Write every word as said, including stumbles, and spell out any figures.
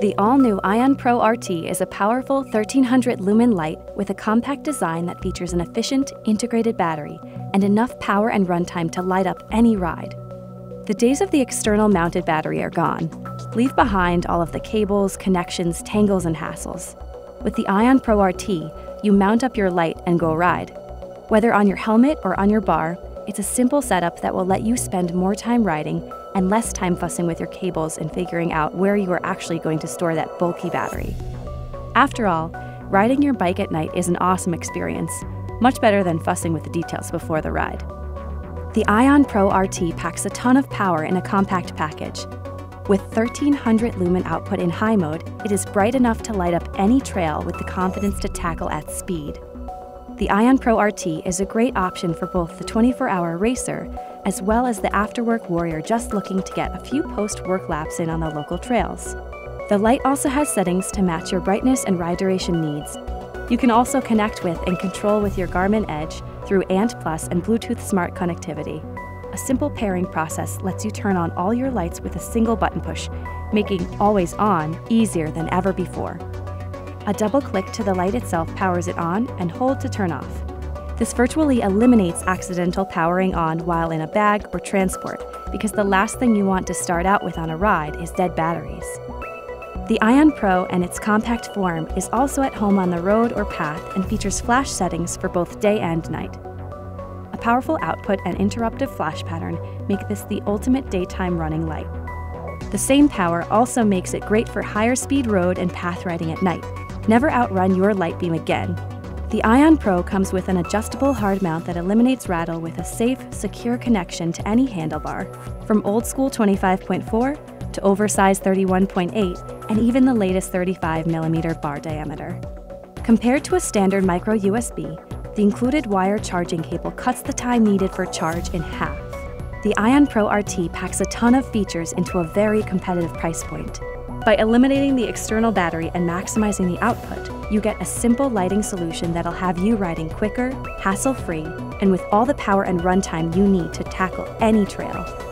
The all-new Ion Pro R T is a powerful thirteen hundred lumen light with a compact design that features an efficient, integrated battery and enough power and runtime to light up any ride. The days of the external mounted battery are gone. Leave behind all of the cables, connections, tangles, and hassles. With the Ion Pro R T, you mount up your light and go ride. Whether on your helmet or on your bar, it's a simple setup that will let you spend more time riding and less time fussing with your cables and figuring out where you are actually going to store that bulky battery. After all, riding your bike at night is an awesome experience, much better than fussing with the details before the ride. The Ion Pro R T packs a ton of power in a compact package. With thirteen hundred lumen output in high mode, it is bright enough to light up any trail with the confidence to tackle at speed. The Ion Pro R T is a great option for both the twenty-four hour racer as well as the after-work warrior just looking to get a few post-work laps in on the local trails. The light also has settings to match your brightness and ride duration needs. You can also connect with and control with your Garmin Edge through A N T plus and Bluetooth Smart connectivity. A simple pairing process lets you turn on all your lights with a single button push, making always on easier than ever before. A double click to the light itself powers it on and hold to turn off. This virtually eliminates accidental powering on while in a bag or transport, because the last thing you want to start out with on a ride is dead batteries. The Ion Pro and its compact form is also at home on the road or path and features flash settings for both day and night. A powerful output and interruptive flash pattern make this the ultimate daytime running light. The same power also makes it great for higher speed road and path riding at night. Never outrun your light beam again. The Ion Pro comes with an adjustable hard mount that eliminates rattle with a safe, secure connection to any handlebar, from old school twenty-five point four to oversized thirty-one point eight and even the latest thirty-five millimeter bar diameter. Compared to a standard micro U S B, the included wire charging cable cuts the time needed for charge in half. The Ion Pro R T packs a ton of features into a very competitive price point. By eliminating the external battery and maximizing the output, you get a simple lighting solution that'll have you riding quicker, hassle-free, and with all the power and runtime you need to tackle any trail.